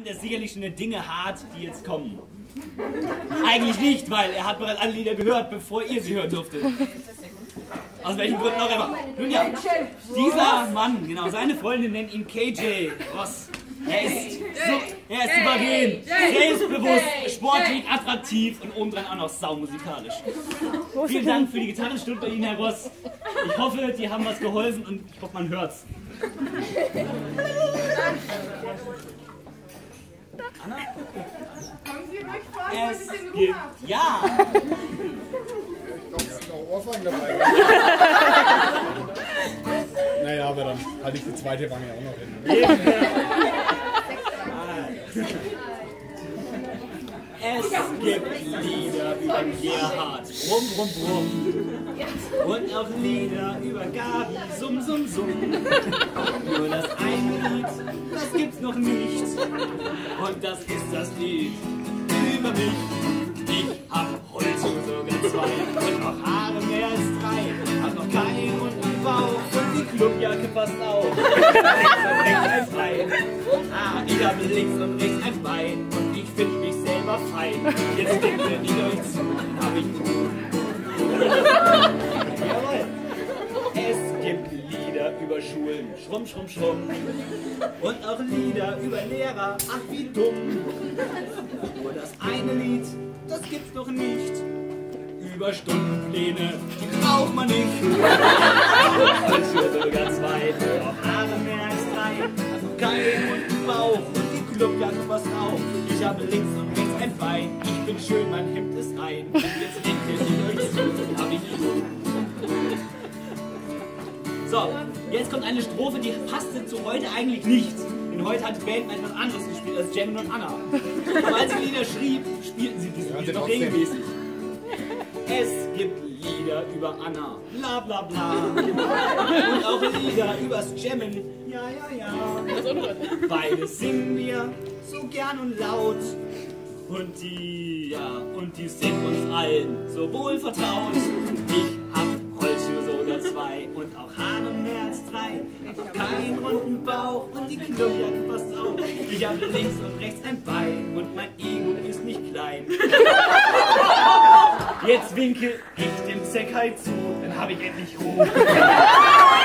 fanden das sicherlich schon eine Dinge hart, die jetzt kommen. Eigentlich nicht, weil er hat bereits alle Lieder gehört, bevor ihr sie hören durftet. Aus welchen Gründen auch immer. Nun ja, dieser Mann, genau, seine Freundin nennt ihn K.J. Ross. Er ist souverän, selbstbewusst, sportlich, attraktiv und obendrein auch noch saumusikalisch. Vielen Dank für die Gitarrenstunde Ihnen, Herr Ross. Ich hoffe, die haben was geholfen und ich hoffe, man hört's. Anna? Kommen Sie ruhig vor, dass ich den Ruhe habe. Ja! Ich glaube, es ist auch Ohrfeigen dabei. Naja, aber dann hatte ich die zweite Wange auch noch hin. Es gibt Lieder über Gerhard, brumm, brumm, brumm. Und auch Lieder über Gabi, summ, summ, summ. Nur das eine Lied, das gibt's noch nicht. Und das ist das Lied über mich. Ich hab heute sogar zwei und noch Haare mehr als drei. Hab noch keinen und einen Bauch und die Clubjacke passt auf. Links und rechts ein Bein. Ah, ich hab links und rechts ein Bein. Und ich find mich selber fein. Jetzt denkt ihr nicht euch zu, hab ich gut. Jawohl. Es gibt Lieder über Schulen, schrumm, schrumm, schrumm. Und auch Lieder über Lehrer, ach wie dumm. Nur das eine Lied, das gibt's noch nicht. Über Stundenpläne, die braucht man nicht. Manche sogar zwei, auch Haare mehr als drei. Also kein runden Bauch und die Clubjacke passt auf. Ich habe links und rechts ein Bein. Ich bin schön, mein Hemd ist rein. Und jetzt denkt ihr nicht zu, hab ich gut. So, jetzt kommt eine Strophe, die passte zu heute eigentlich nicht. Denn heute hat die Band mal etwas anderes gespielt als Jen und Anna. Aber als sie Lieder schrieb, spielten sie diese Lieder noch regelmäßig. Es gibt Lieder über Anna, bla bla bla. Und auch Lieder übers Jammen, ja ja ja. Beides singen wir so gern und laut. Und die, ja, und die sind uns allen so wohl vertraut. Ich hab zwei und auch Haare mehr als drei. Kein runden Bauch und die Knöpfe passt auf. Ich habe links und rechts ein Bein und mein Ego ist nicht klein. Jetzt winke ich dem Zekai zu, dann habe ich endlich Ruhe.